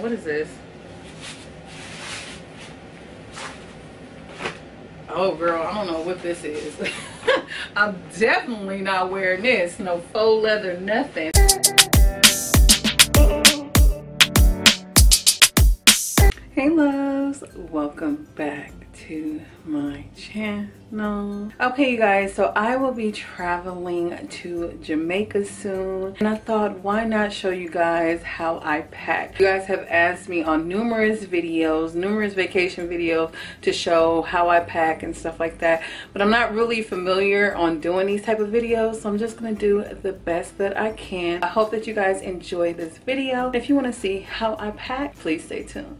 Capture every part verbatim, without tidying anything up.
What is this? Oh girl, I don't know what this is. I'm definitely not wearing this. No faux leather, nothing. Hey loves, welcome back to my channel. Okay you guys, so I will be traveling to Jamaica soon, and I thought why not show you guys how I pack. You guys have asked me on numerous videos, numerous vacation videos, to show how I pack and stuff like that, but I'm not really familiar on doing these type of videos, so I'm just gonna do the best that I can. I hope that you guys enjoy this video. If you want to see how I pack, please stay tuned.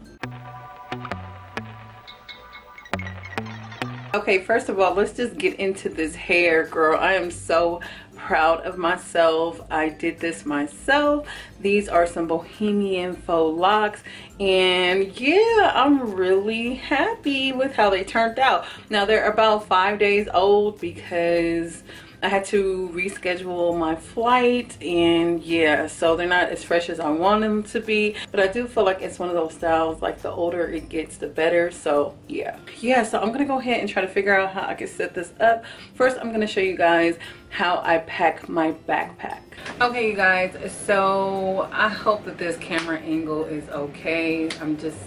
Okay, first of all, let's just get into this hair, girl. I am so proud of myself. I did this myself. These are some bohemian faux locks, and yeah, I'm really happy with how they turned out. Now they're about five days old because I had to reschedule my flight, and yeah, so they're not as fresh as I want them to be, but I do feel like it's one of those styles, like the older it gets the better. So yeah yeah so I'm gonna go ahead and try to figure out how I can set this up. First I'm gonna show you guys how I pack my backpack. Okay you guys, so I hope that this camera angle is okay. I'm just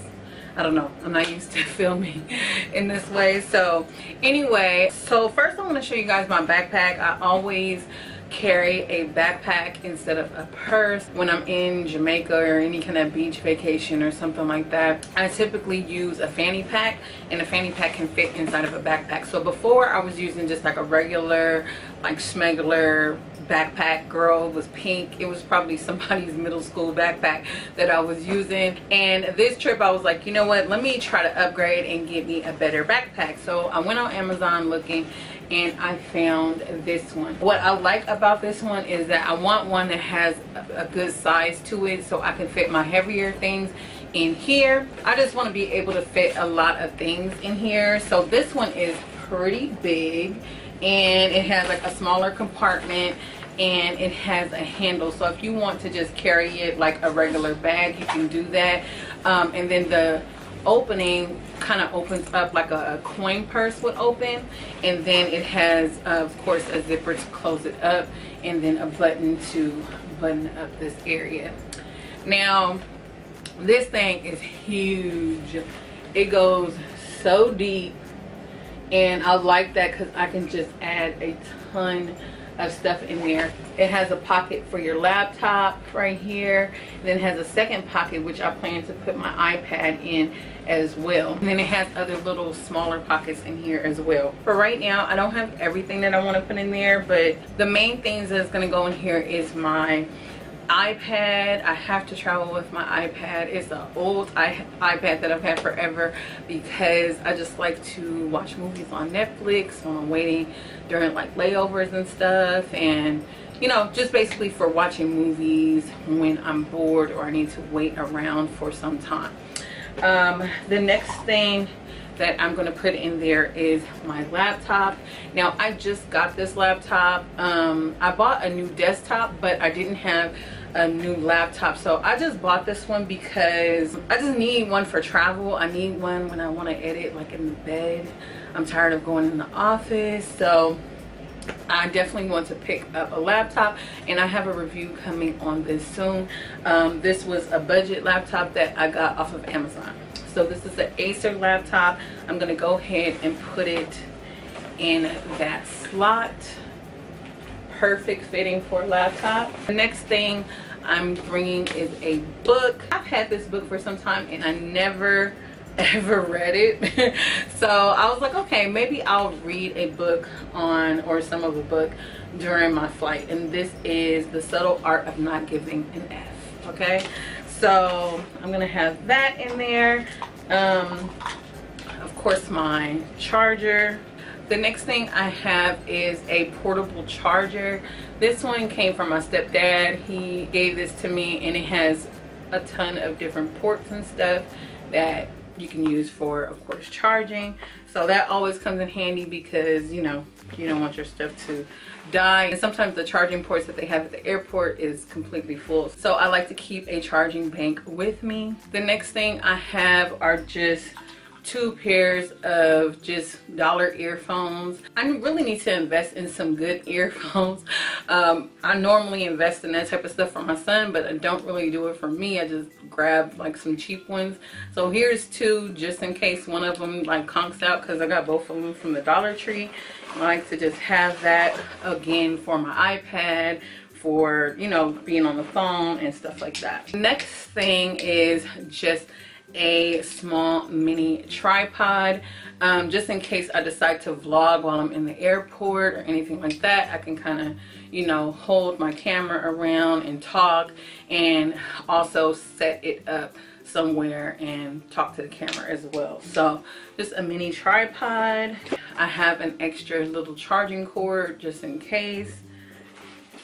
I don't know, I'm not used to filming in this way. So anyway, so first I want to show you guys my backpack. I always carry a backpack instead of a purse when I'm in Jamaica or any kind of beach vacation or something like that. I typically use a fanny pack, and a fanny pack can fit inside of a backpack. So before I was using just like a regular, like smuggler backpack, girl, was pink. It was probably somebody's middle school backpack that I was using, and this trip I was like, you know what, let me try to upgrade and get me a better backpack. So I went on Amazon looking, and I found this one. What I like about this one is that I want one that has a good size to it, so I can fit my heavier things in here. I just want to be able to fit a lot of things in here. So this one is pretty big, and it has like a smaller compartment, and it has a handle, so if you want to just carry it like a regular bag, you can do that. Um, and then the opening kind of opens up like a, a coin purse would open, and then it has uh, of course a zipper to close it up, and then a button to button up this area. Now this thing is huge, it goes so deep, and I like that because I can just add a ton of stuff in there. It has a pocket for your laptop right here, and then it has a second pocket which I plan to put my iPad in as well, and then it has other little smaller pockets in here as well. For right now I don't have everything that I want to put in there, but the main things that's going to go in here is my iPad. I have to travel with my iPad. It's an old iPad that I've had forever because I just like to watch movies on Netflix when I'm waiting during like layovers and stuff, and you know, just basically for watching movies when I'm bored or I need to wait around for some time. Um, the next thing that I'm going to put in there is my laptop. Now I just got this laptop. Um, I bought a new desktop, but I didn't have a new laptop, so I just bought this one because I just need one for travel. I need one when I want to edit like in the bed. I'm tired of going in the office, so I definitely want to pick up a laptop, and I have a review coming on this soon. Um, this was a budget laptop that I got off of Amazon. So this is an Acer laptop. I'm gonna go ahead and put it in that slot. Perfect fitting for a laptop. The next thing I'm bringing is a book. I've had this book for some time and I never ever read it. So I was like, okay, maybe I'll read a book on, or some of a book during my flight. And this is The Subtle Art of Not Giving an F, okay? So I'm gonna have that in there. Um, of course my charger. The next thing I have is a portable charger. This one came from my stepdad. He gave this to me, and it has a ton of different ports and stuff that you can use for, of course, charging. So that always comes in handy because, you know, you don't want your stuff to die. And sometimes the charging ports that they have at the airport is completely full. So I like to keep a charging bank with me. The next thing I have are just two pairs of just dollar earphones. I really need to invest in some good earphones. Um, I normally invest in that type of stuff for my son, but I don't really do it for me. I just grab like some cheap ones. So here's two just in case one of them like conks out, because I got both of them from the Dollar Tree. I like to just have that again for my iPad, for, you know, being on the phone and stuff like that. Next thing is just a small mini tripod, um, just in case I decide to vlog while I'm in the airport or anything like that. I can kind of, you know, hold my camera around and talk, and also set it up somewhere and talk to the camera as well. So just a mini tripod. I have an extra little charging cord just in case.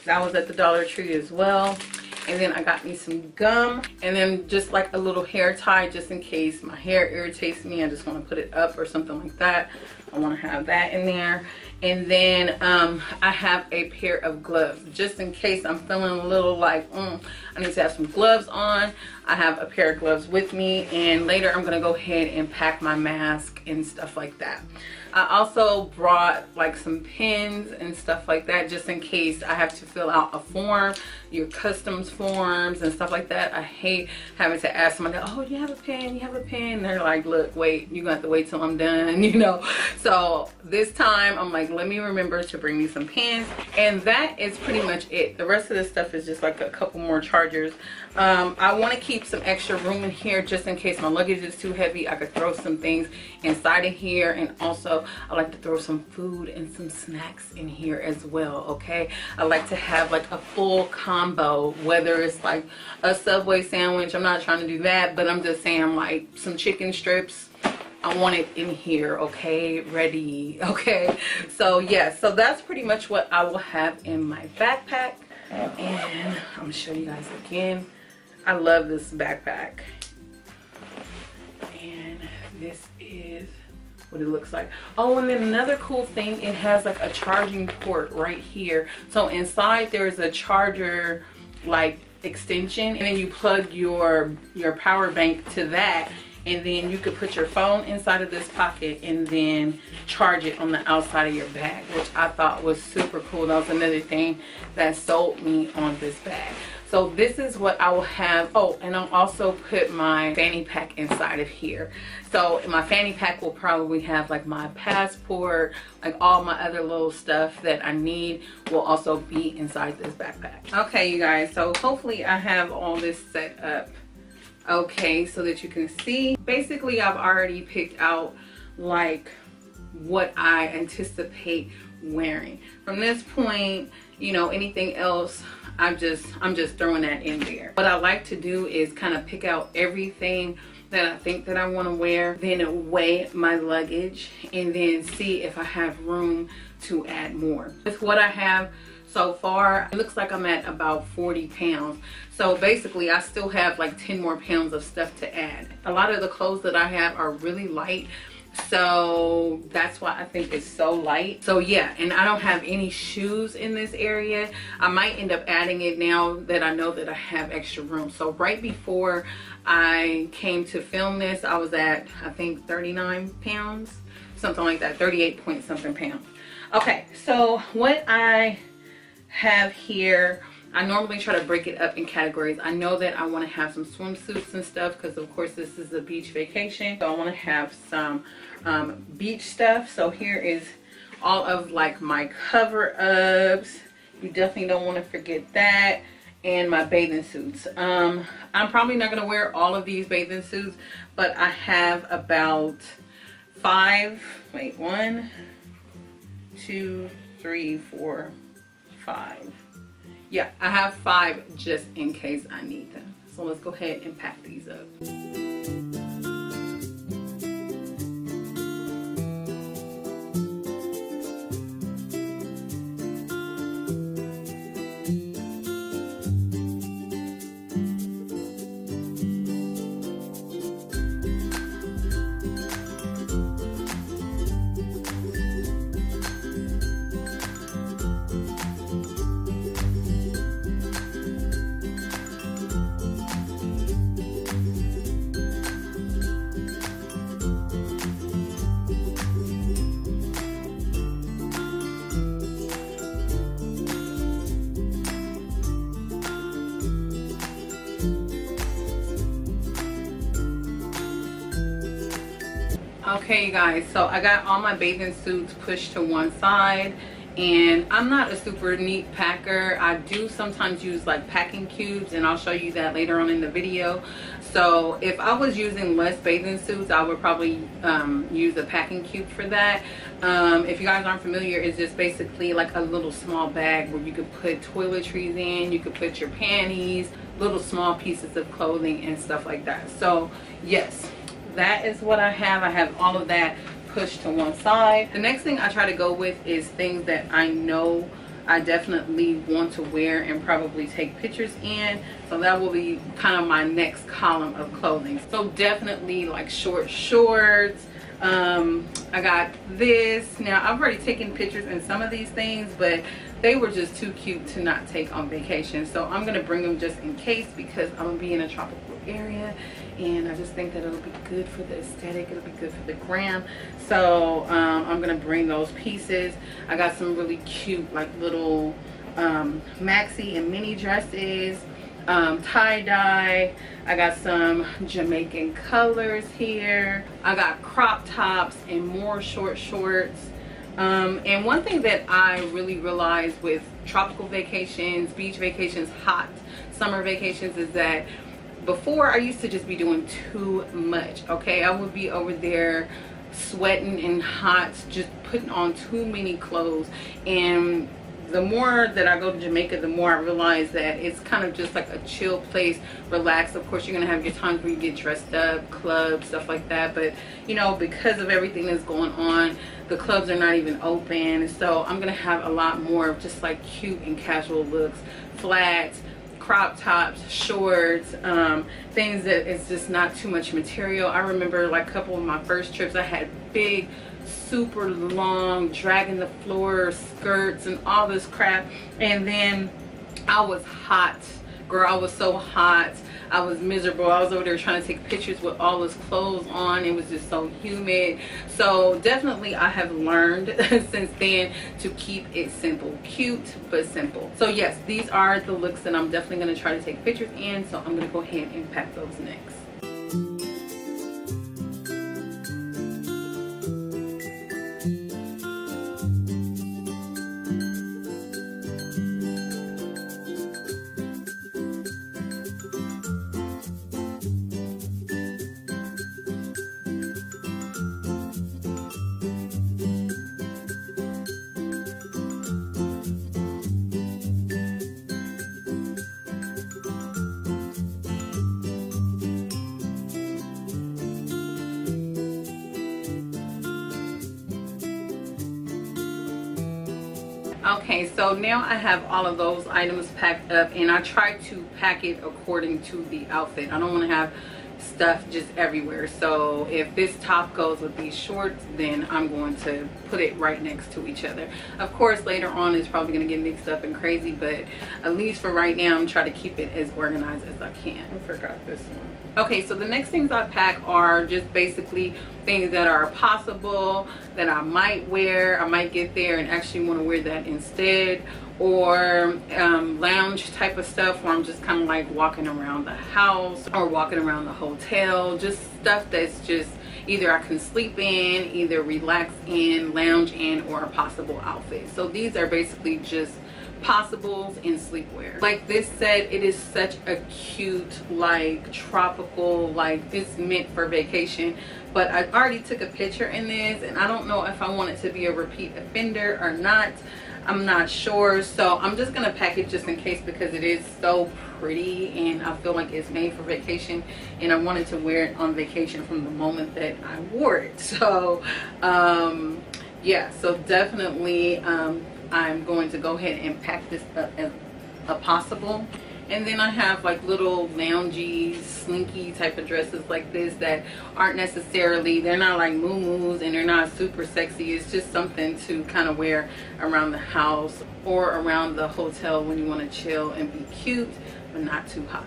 That was at the Dollar Tree as well. And then I got me some gum, and then just like a little hair tie just in case my hair irritates me. I just want to put it up or something like that. I want to have that in there. And then um, I have a pair of gloves just in case I'm feeling a little like, mm, I need to have some gloves on. I have a pair of gloves with me, and later I'm going to go ahead and pack my mask and stuff like that. I also brought like some pens and stuff like that just in case I have to fill out a form, your customs forms and stuff like that. I hate having to ask somebody, oh, you have a pen, you have a pen. And they're like, look, wait, you're going to have to wait till I'm done, you know. So this time I'm like, let me remember to bring me some pens. And that is pretty much it. The rest of this stuff is just like a couple more chargers. Um, I want to keep some extra room in here just in case my luggage is too heavy. I could throw some things inside of here, and also I like to throw some food and some snacks in here as well, okay? I like to have like a full combo, whether it's like a Subway sandwich. I'm not trying to do that, but I'm just saying like some chicken strips. I want it in here, okay? Ready, okay? So yeah, so that's pretty much what I will have in my backpack. And I'm gonna show you guys again. I love this backpack. And this is what it looks like. Oh, and then another cool thing, it has like a charging port right here. So inside there is a charger like extension, and then you plug your your power bank to that, and then you could put your phone inside of this pocket and then charge it on the outside of your bag, which I thought was super cool. That was another thing that sold me on this bag. So this is what I will have. Oh, and I'll also put my fanny pack inside of here. So my fanny pack will probably have like my passport, like all my other little stuff that I need will also be inside this backpack. Okay, you guys, so hopefully I have all this set up okay so that you can see. Basically, I've already picked out like what I anticipate wearing. From this point, you know, anything else, I'm just I'm just throwing that in there. What I like to do is kind of pick out everything that I think that I want to wear, then weigh my luggage, and then see if I have room to add more. That's what I have so far. It looks like I'm at about forty pounds. So basically I still have like ten more pounds of stuff to add. A lot of the clothes that I have are really light, so that's why I think it's so light. So yeah, and I don't have any shoes in this area. I might end up adding it now that I know that I have extra room. So right before I came to film this, I was at, I think, thirty-nine pounds, something like that, thirty-eight point something pounds. Okay, so what I have here, I normally try to break it up in categories. I know that I want to have some swimsuits and stuff because, of course, this is a beach vacation. So I want to have some um, beach stuff. So here is all of like my cover-ups. You definitely don't want to forget that. And my bathing suits. Um, I'm probably not going to wear all of these bathing suits, but I have about five. Wait, one, two, three, four, five. Yeah, I have five just in case I need them. So let's go ahead and pack these up. Okay, you guys, so I got all my bathing suits pushed to one side, and I'm not a super neat packer. I do sometimes use like packing cubes, and I'll show you that later on in the video. So if I was using less bathing suits, I would probably um, use a packing cube for that. Um, if you guys aren't familiar, it's just basically like a little small bag where you could put toiletries in, you could put your panties, little small pieces of clothing and stuff like that. So yes, that is what I have. I have all of that pushed to one side. The next thing I try to go with is things that I know I definitely want to wear and probably take pictures in, so that will be kind of my next column of clothing. So definitely like short shorts. um I got this. Now I've already taken pictures in some of these things, but they were just too cute to not take on vacation, so I'm gonna bring them just in case, because I'm gonna be in a tropical area and I just think that it'll be good for the aesthetic, it'll be good for the gram. So um, I'm gonna bring those pieces. I got some really cute like little um, maxi and mini dresses, um, tie-dye. I got some Jamaican colors here. I got crop tops and more short shorts. Um, and one thing that I really realized with tropical vacations, beach vacations, hot summer vacations, is that before I used to just be doing too much. Okay, I would be over there sweating and hot, just putting on too many clothes. And the more that I go to Jamaica, the more I realize that it's kind of just like a chill place, relaxed. Of course, you're gonna have your times where you get dressed up, clubs, stuff like that, but you know, because of everything that's going on, the clubs are not even open. So I'm gonna have a lot more of just like cute and casual looks, flats, crop tops, shorts, um, things that is just not too much material. I remember like a couple of my first trips, I had big, super long, dragging the floor skirts and all this crap, and then I was hot. Girl, I was so hot. I was miserable. I was over there trying to take pictures with all this clothes on. It was just so humid. So definitely I have learned since then to keep it simple. Cute, but simple. So yes, these are the looks that I'm definitely going to try to take pictures in. So I'm going to go ahead and pack those next. Okay, so now I have all of those items packed up, and I try to pack it according to the outfit. I don't want to have stuff just everywhere. So if this top goes with these shorts, then I'm going to put it right next to each other. Of course, later on it's probably going to get mixed up and crazy, but at least for right now, I'm trying to keep it as organized as I can. I forgot this one. Okay, so the next things I pack are just basically things that are possible that I might wear. I might get there and actually want to wear that instead, or um, lounge type of stuff where I'm just kind of like walking around the house or walking around the hotel, just stuff that's just either I can sleep in, either relax in, lounge in, or a possible outfit. So these are basically just possibles in sleepwear. Like this set, it is such a cute, like tropical, like it's meant for vacation, but I already took a picture in this, and I don't know if I want it to be a repeat offender or not. I'm not sure, so I'm just gonna pack it just in case, because it is so pretty and I feel like it's made for vacation, and I wanted to wear it on vacation from the moment that I wore it. So um yeah, so definitely um I'm going to go ahead and pack this up as a possible. And then I have like little loungy, slinky type of dresses like this that aren't necessarily, they're not like muumuus and they're not super sexy. It's just something to kind of wear around the house or around the hotel when you want to chill and be cute, but not too hot.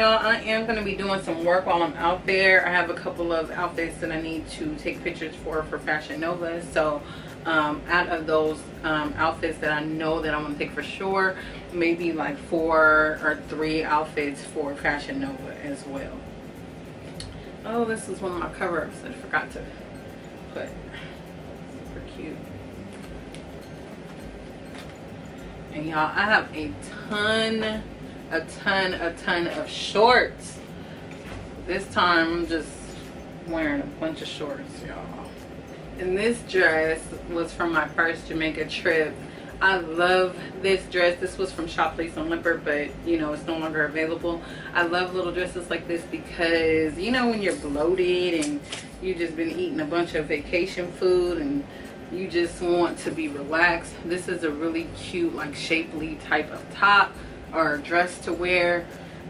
y'all, I am going to be doing some work while I'm out there. I have a couple of outfits that I need to take pictures for for Fashion Nova. So um, out of those um, outfits that I know that I'm going to take for sure, maybe like four or three outfits for Fashion Nova as well. Oh, this is one of my cover-ups that I forgot to put. Super cute. And y'all, I have a ton, a ton, a ton of shorts. This time I'm just wearing a bunch of shorts, y'all. And this dress was from my first Jamaica trip. I love this dress. This was from Shop Lace and Leopard, but you know, it's no longer available. I love little dresses like this because, you know, when you're bloated and you've just been eating a bunch of vacation food and you just want to be relaxed, this is a really cute, like, shapely type of top or dress to wear,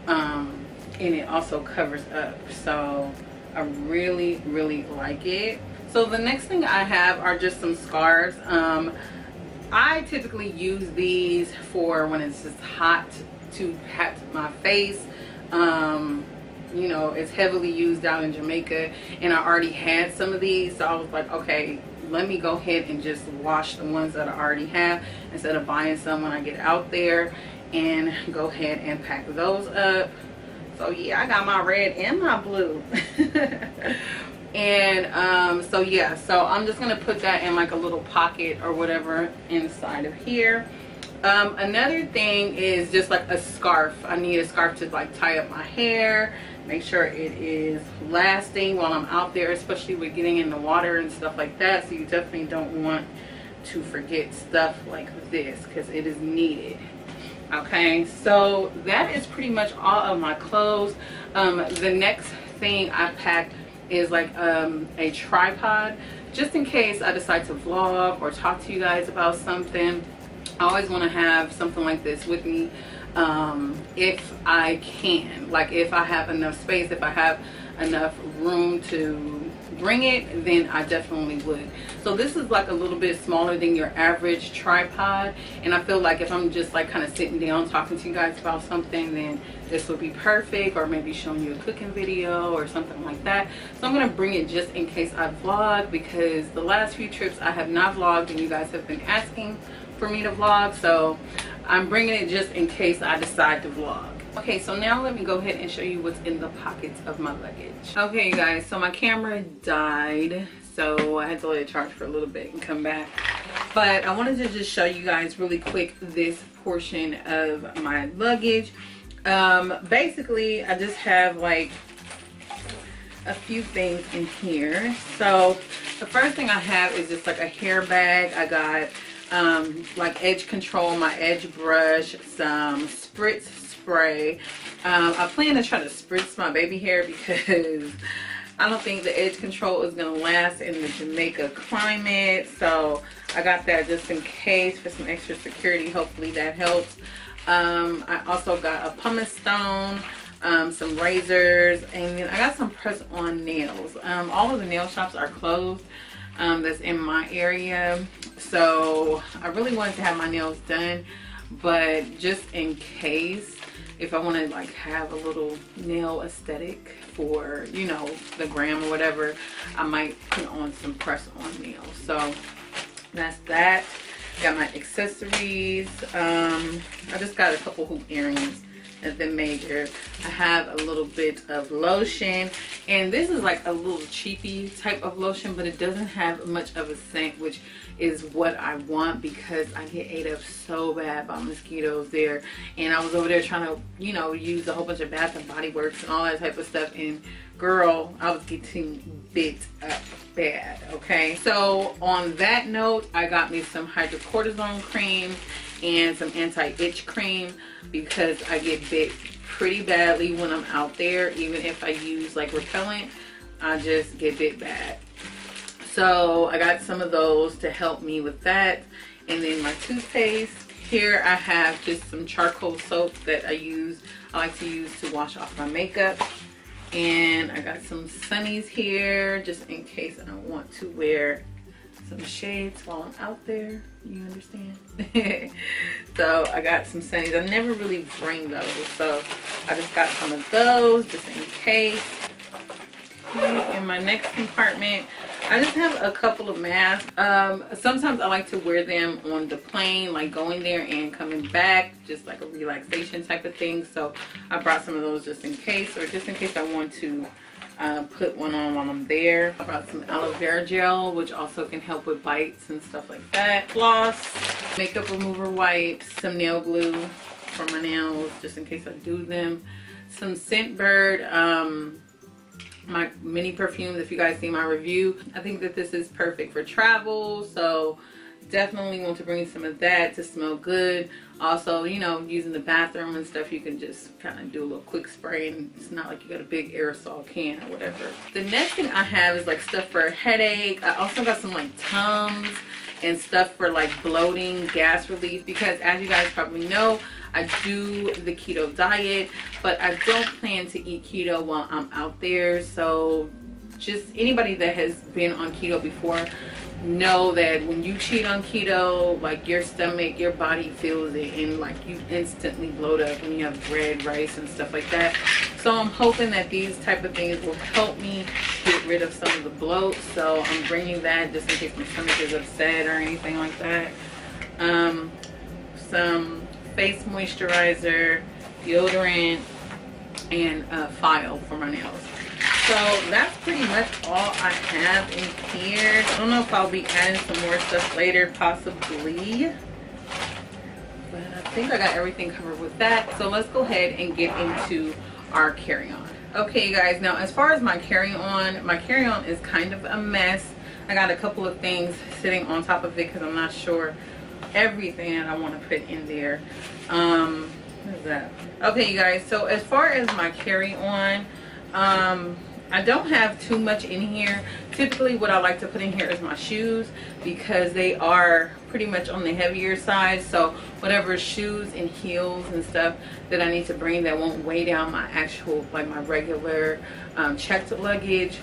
um, and it also covers up. So I really, really like it. So the next thing I have are just some scarves. Um, I typically use these for when it's just hot to pat my face. Um, you know, it's heavily used out in Jamaica, and I already had some of these, so I was like, okay, let me go ahead and just wash the ones that I already have instead of buying some when I get out there, and go ahead and pack those up. So yeah, I got my red and my blue. And um so yeah, so I'm just gonna put that in like a little pocket or whatever inside of here. Um another thing is just like a scarf. I need a scarf to like tie up my hair, make sure it is lasting while I'm out there, especially with getting in the water and stuff like that. So you definitely don't want to forget stuff like this because it is needed. Okay, so that is pretty much all of my clothes. Um the next thing I packed is like um a tripod, just in case I decide to vlog or talk to you guys about something. I always want to have something like this with me, um if I can, like if I have enough space, if I have enough room to bring it, then I definitely would. So this is like a little bit smaller than your average tripod, and I feel like if I'm just like kind of sitting down talking to you guys about something, then this would be perfect, or maybe showing you a cooking video or something like that. So I'm gonna bring it just in case I vlog, because the last few trips I have not vlogged, and you guys have been asking for me to vlog, so I'm bringing it just in case I decide to vlog. Okay, so now let me go ahead and show you what's in the pockets of my luggage. Okay, you guys, so my camera died, so I had to let it charge for a little bit and come back. But I wanted to just show you guys really quick this portion of my luggage. Um, basically, I just have like a few things in here. So the first thing I have is just like a hair bag. I got um, like edge control, my edge brush, some spritz spray. Um, I plan to try to spritz my baby hair because I don't think the edge control is going to last in the Jamaica climate. So I got that just in case for some extra security. Hopefully that helps. Um, I also got a pumice stone, um, some razors, and then I got some press-on nails. Um, all of the nail shops are closed um, that's in my area. So I really wanted to have my nails done, but just in case, if I want to like have a little nail aesthetic for, you know, the gram or whatever, I might put on some press on nails. So that's that. Got my accessories. um I just got a couple hoop earrings at the major. I have a little bit of lotion, and this is like a little cheapy type of lotion, but it doesn't have much of a scent, which is what I want because I get ate up so bad by mosquitoes there. And I was over there trying to, you know, use a whole bunch of Bath and Body Works and all that type of stuff, and girl, I was getting bit up bad. Okay, so on that note, I got me some hydrocortisone cream and some anti-itch cream because I get bit pretty badly when I'm out there. Even if I use like repellent, I just get bit bad. So I got some of those to help me with that. And then my toothpaste. Here I have just some charcoal soap that I use. I like to use to wash off my makeup. And I got some sunnies here just in case I want to wear some shades while I'm out there, you understand? So I got some sunnies. I never really bring those, so I just got some of those just in case. In my next compartment, I just have a couple of masks. Um, sometimes I like to wear them on the plane, like going there and coming back, just like a relaxation type of thing. So I brought some of those just in case, or just in case I want to uh, put one on while I'm there. I brought some aloe vera gel, which also can help with bites and stuff like that. Floss, makeup remover wipes, some nail glue for my nails, just in case I do them. Some Scentbird, um, my mini perfumes. If you guys see my review, I think that this is perfect for travel, so definitely want to bring some of that to smell good. Also, you know, using the bathroom and stuff, you can just kind of do a little quick spray, and it's not like you got a big aerosol can or whatever. The next thing I have is like stuff for a headache. I also got some like Tums and stuff for like bloating, gas relief, because as you guys probably know, I do the keto diet, but I don't plan to eat keto while I'm out there. So just anybody that has been on keto before know that when you cheat on keto, like your stomach, your body feels it, and like you instantly bloat up when you have bread, rice, and stuff like that. So I'm hoping that these type of things will help me get rid of some of the bloat. So I'm bringing that just in case my stomach is upset or anything like that. Um, some face moisturizer, deodorant, and a file for my nails. So that's pretty much all I have in here. I don't know if I'll be adding some more stuff later, possibly. But I think I got everything covered with that. So let's go ahead and get into our carry-on. Okay, you guys, now as far as my carry-on, my carry-on is kind of a mess. I got a couple of things sitting on top of it because I'm not sure everything that I want to put in there. Um, what is that? Okay, you guys, so as far as my carry-on, um, I don't have too much in here. Typically what I like to put in here is my shoes, because they are pretty much on the heavier side. So whatever shoes and heels and stuff that I need to bring that won't weigh down my actual, like my regular um, checked luggage,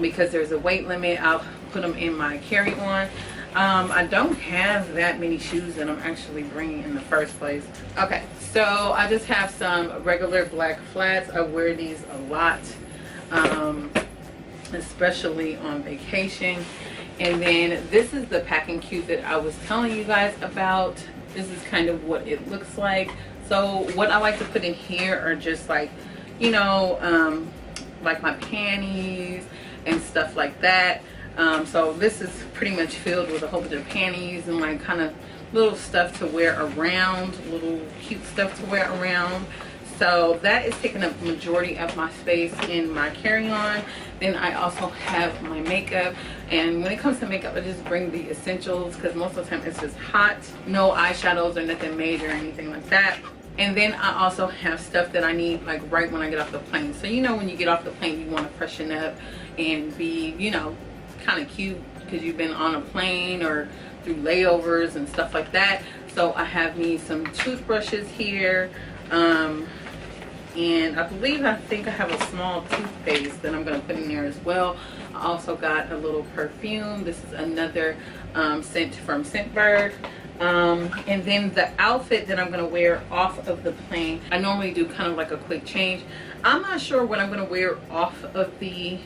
because there's a weight limit, I'll put them in my carry-on. Um, I don't have that many shoes that I'm actually bringing in the first place. Okay, so I just have some regular black flats. I wear these a lot. Um, especially on vacation. And then this is the packing cube that I was telling you guys about. This is kind of what it looks like. So what I like to put in here are just like, you know, um, like my panties and stuff like that. Um, so this is pretty much filled with a whole bunch of panties and like kind of little stuff to wear around, little cute stuff to wear around. So that is taking up the majority of my space in my carry-on. Then I also have my makeup. And when it comes to makeup, I just bring the essentials, because most of the time it's just hot. No eyeshadows or nothing major or anything like that. And then I also have stuff that I need like right when I get off the plane. So you know when you get off the plane, you want to freshen up and be, you know, kind of cute, because you've been on a plane or through layovers and stuff like that. So I have me some toothbrushes here. Um, And I believe, I think I have a small toothpaste that I'm going to put in there as well. I also got a little perfume. This is another um, scent from Scentbird. Um, and then the outfit that I'm going to wear off of the plane. I normally do kind of like a quick change. I'm not sure what I'm going to wear off of the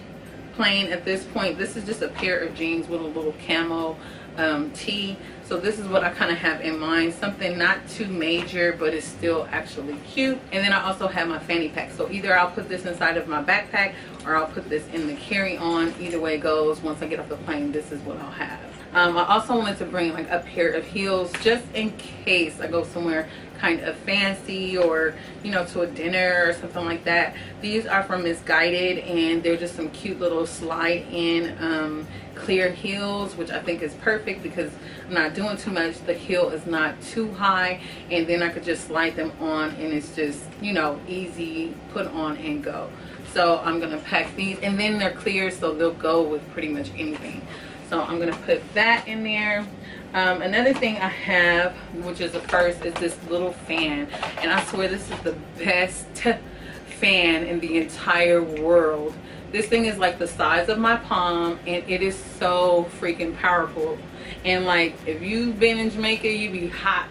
plane at this point. This is just a pair of jeans with a little camo um, tee. So this is what I kind of have in mind. Something not too major, but it's still actually cute. And then I also have my fanny pack. So either I'll put this inside of my backpack, or I'll put this in the carry-on. Either way it goes, once I get off the plane, this is what I'll have. Um, I also wanted to bring like a pair of heels, just in case I go somewhere kind of fancy, or you know, to a dinner or something like that. These are from Misguided, and they're just some cute little slide in um, clear heels, which I think is perfect because I'm not doing too much. The heel is not too high, and then I could just slide them on, and it's just, you know, easy, put on and go. So I'm gonna pack these, and then they're clear, so they'll go with pretty much anything. So I'm gonna put that in there. Um, another thing I have, which is a purse, is this little fan. And I swear this is the best fan in the entire world. This thing is like the size of my palm, and it is so freaking powerful. And like, if you've been in Jamaica, you be hot,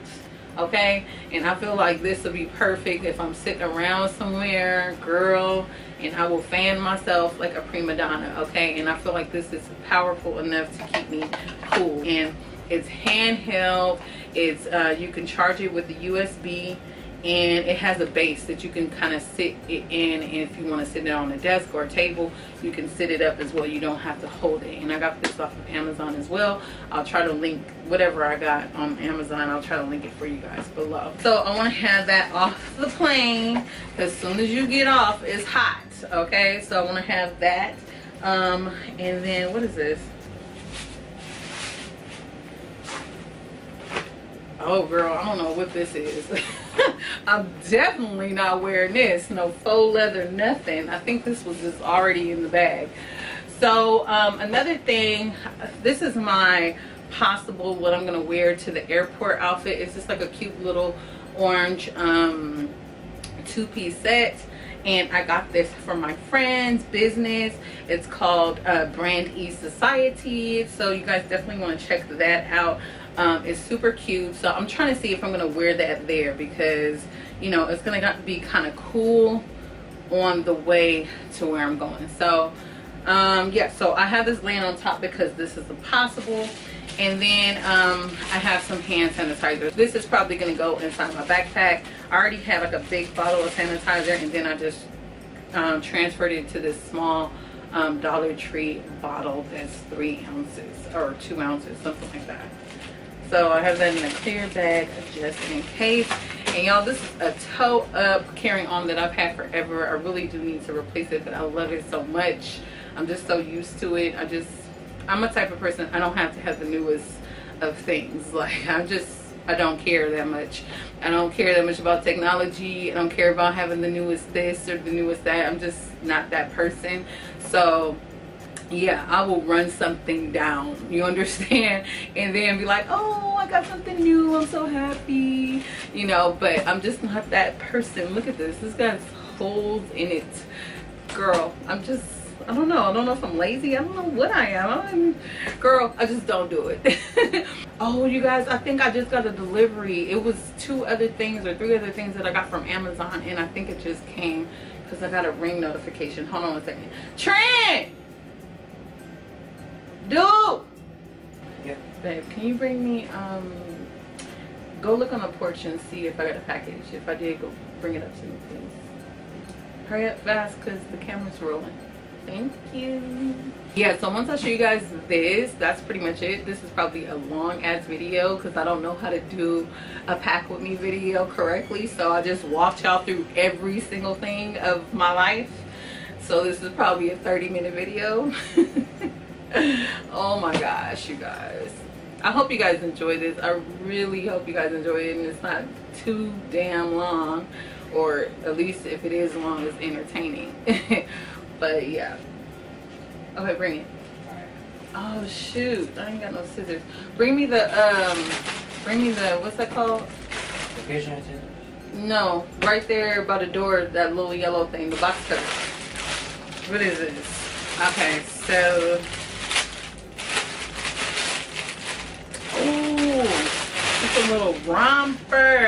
okay? And I feel like this would be perfect if I'm sitting around somewhere, girl, and I will fan myself like a prima donna, okay? And I feel like this is powerful enough to keep me cool. And it's handheld, it's uh, you can charge it with the U S B, and it has a base that you can kind of sit it in, and if you want to sit it on a desk or a table, you can sit it up as well. You don't have to hold it. And I got this off of Amazon as well. I'll try to link whatever I got on Amazon. I'll try to link it for you guys below. So I want to have that off the plane, because as soon as you get off, it's hot, okay? So I want to have that. Um, and then what is this? Oh girl, I don't know what this is. I'm definitely not wearing this. No faux leather, nothing. I think this was just already in the bag. So um, another thing, this is my possible what I'm gonna wear to the airport outfit. It's just like a cute little orange um, two-piece set. And I got this from my friend's business. It's called uh, Brand E Society. So you guys definitely wanna check that out. Um, it's super cute, so I'm trying to see if I'm gonna wear that there, because you know it's gonna be kind of cool on the way to where I'm going. So um, yeah, so I have this laying on top because this is impossible, and then um, I have some hand sanitizer. This is probably gonna go inside my backpack. I already have like a big bottle of sanitizer, and then I just um, transferred it to this small um, Dollar Tree bottle that's three ounces or two ounces, something like that. So I have that in a clear bag just in case. And y'all, this is a toe up carrying on that I've had forever. I really do need to replace it, but I love it so much. I'm just so used to it. I just, I'm a type of person, I don't have to have the newest of things. Like I just, I don't care that much. I don't care that much about technology. I don't care about having the newest this or the newest that. I'm just not that person. So yeah, I will run something down, you understand, and then be like, oh, I got something new, I'm so happy, you know. But I'm just not that person. Look at this, this got holes in it, girl. I'm just, I don't know, I don't know if I'm lazy, I don't know what I am. I'm, girl, I just don't do it. Oh, you guys, I think I just got a delivery. It was two other things or three other things that I got from Amazon, and I think it just came because I got a ring notification. Hold on a second, Trent. Dude! Yeah. Babe, can you bring me, um, go look on the porch and see if I got a package. If I did, go bring it up to me, please. Hurry up fast, because the camera's rolling. Thank you. Yeah, so once I show you guys this, that's pretty much it. This is probably a long-ass video, because I don't know how to do a pack with me video correctly. So I just walked y'all through every single thing of my life. So this is probably a thirty-minute video. Oh my gosh, you guys, I hope you guys enjoy this. I really hope you guys enjoy it, and it's not too damn long, or at least if it is long, it's entertaining. But yeah, okay, bring it. Oh shoot, I ain't got no scissors. Bring me the um bring me the what's that called, the kitchen scissors? No, right there by the door, that little yellow thing, the box cutter. What is this? Okay, so a little romper.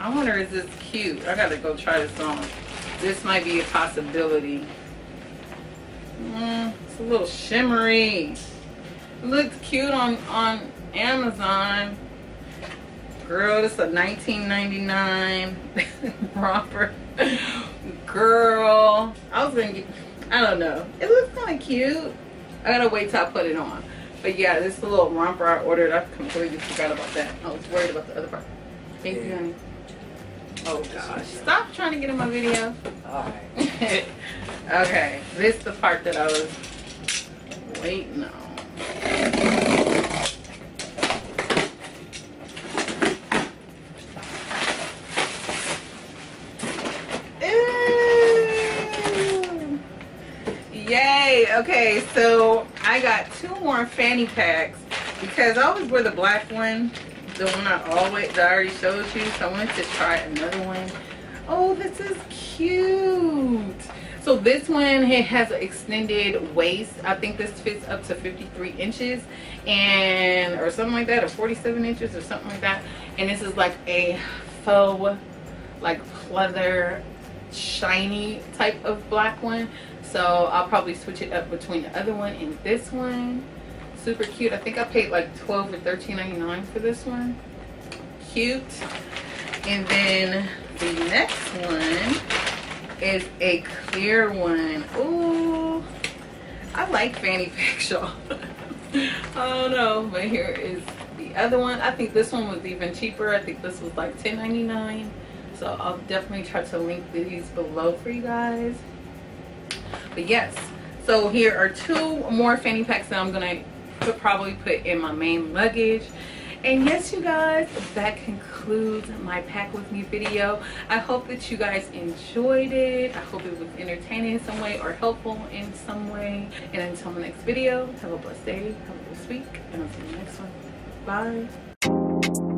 I wonder, is this cute? I gotta go try this on. This might be a possibility. Mm, it's a little shimmery. It looks cute on on Amazon. Girl, this is a nineteen ninety-nine romper. Girl, I was gonna get, I don't know. It looks kind of cute. I gotta wait till I put it on. But yeah, this little romper I ordered, I completely forgot about that. I was worried about the other part. Thank you, honey. Oh gosh, stop trying to get in my video. Alright. Okay, this is the part that I was waiting on. Ew. Yay! Okay, so I got two more fanny packs, because I always wear the black one, the one I always, that I already showed you. So I wanted to try another one. Oh, this is cute. So this one, it has an extended waist. I think this fits up to fifty-three inches and or something like that, or forty-seven inches or something like that. And this is like a faux, like pleather, shiny type of black one. So I'll probably switch it up between the other one and this one. Super cute. I think I paid like twelve or thirteen ninety-nine for this one. Cute. And then the next one is a clear one. Ooh, I like fanny pack shawl. I don't know, but here is the other one. I think this one was even cheaper. I think this was like ten ninety-nine. So I'll definitely try to link these below for you guys. But yes, so here are two more fanny packs that I'm gonna put, probably put in my main luggage. And yes, you guys, that concludes my pack with me video. I hope that you guys enjoyed it. I hope it was entertaining in some way or helpful in some way. And until my next video, have a blessed day, have a blessed week, and I'll see you next one. Bye.